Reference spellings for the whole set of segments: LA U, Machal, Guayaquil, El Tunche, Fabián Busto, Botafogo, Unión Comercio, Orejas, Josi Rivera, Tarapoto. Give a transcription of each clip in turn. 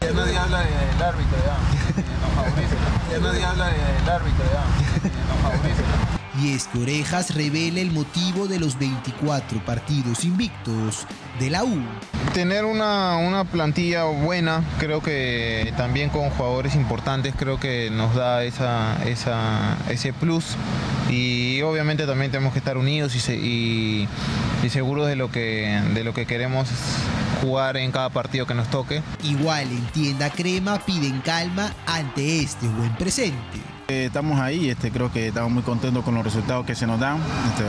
Ya nadie habla del árbitro, ya. Nos favorece. Ya nadie habla del árbitro, ya. Nos favorece. Y es que Orejas revela el motivo de los 24 partidos invictos de la U. Tener una plantilla buena, creo que también con jugadores importantes, creo que nos da ese plus. Y obviamente también tenemos que estar unidos y seguros de lo que queremos jugar en cada partido que nos toque. Igual en Tienda Crema piden calma ante este buen presente. Estamos ahí, creo que estamos muy contentos con los resultados que se nos dan.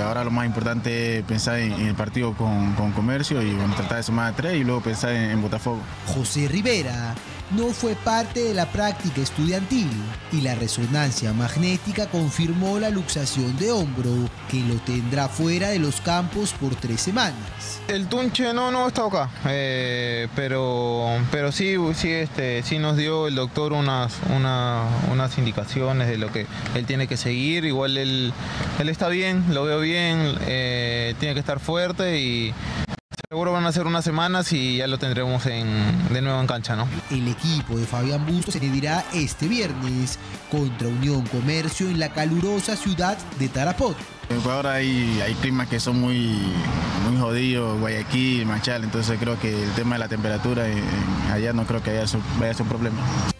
Ahora lo más importante es pensar en el partido con Comercio y bueno, tratar de sumar a 3 y luego pensar en Botafogo. Josi Rivera no fue parte de la práctica estudiantil y la resonancia magnética confirmó la luxación de hombro, que lo tendrá fuera de los campos por 3 semanas. El Tunche no ha estado acá, pero sí nos dio el doctor unas indicaciones de lo que él tiene que seguir. Igual él está bien, lo veo bien, tiene que estar fuerte y seguro van a ser unas semanas y ya lo tendremos de nuevo en cancha, ¿no? El equipo de Fabián Busto se medirá este viernes contra Unión Comercio en la calurosa ciudad de Tarapoto. En Ecuador hay climas que son muy jodidos, Guayaquil, Machal, entonces creo que el tema de la temperatura allá no creo que vaya a ser un problema.